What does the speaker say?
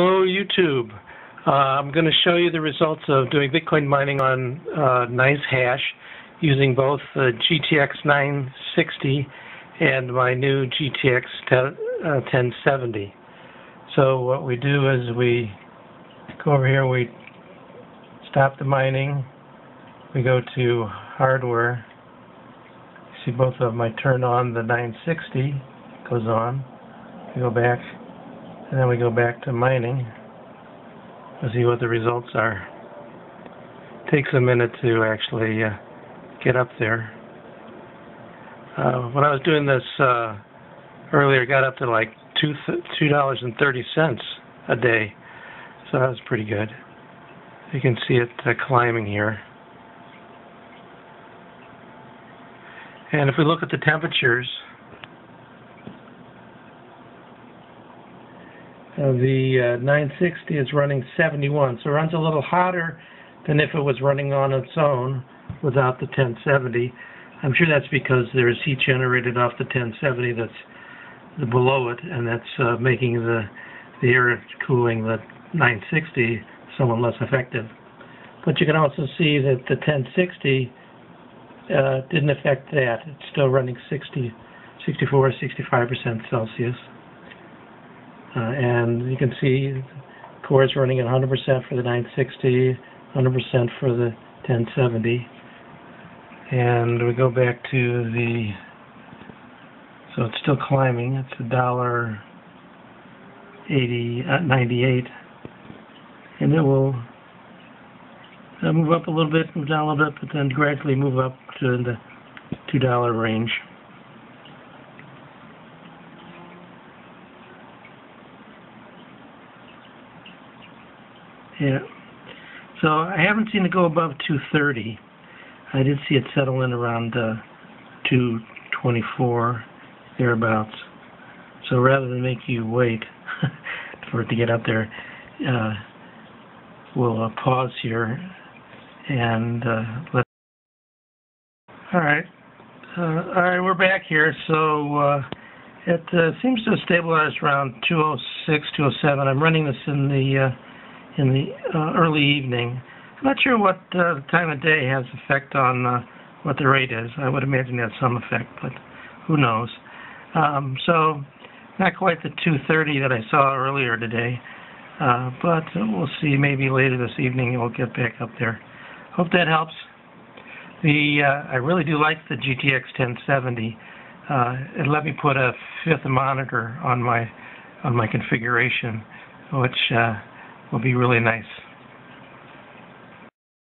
Hello, YouTube. I'm going to show you the results of doing Bitcoin mining on NiceHash using both the GTX 960 and my new GTX 1070. So what we do is we go over here, we stop the mining, we go to hardware. See, both of them, I turn on the 960, goes on, we go back. And then we go back to mining to see what the results are. Takes a minute to actually get up there. When I was doing this earlier, got up to like $2.30 a day. So that was pretty good. You can see it climbing here. And if we look at the temperatures, the 960 is running 71, so it runs a little hotter than if it was running on its own without the 1070. I'm sure that's because there is heat generated off the 1070 that's below it, and that's making the air cooling the 960 somewhat less effective. But you can also see that the 1060 didn't affect that. It's still running 64, 65% Celsius. And you can see core is running at 100% for the 960, 100% for the 1070. And we go back to the, so it's still climbing. It's $1.98, and it will move up a little bit, move down a little bit, but then gradually move up to the $2 range. Yeah, so I haven't seen it go above 230. I did see it settle in around 224, thereabouts. So rather than make you wait for it to get up there, we'll pause here and let. All right, we're back here. So it seems to have stabilized around 206, 207. I'm running this in the early evening. I'm not sure what time of day has effect on what the rate is. I would imagine it has some effect, but who knows. So not quite the 230 that I saw earlier today, but we'll see. Maybe later this evening it will get back up there. Hope that helps. I really do like the GTX 1070. It let me put a fifth monitor on my configuration, which will be really nice.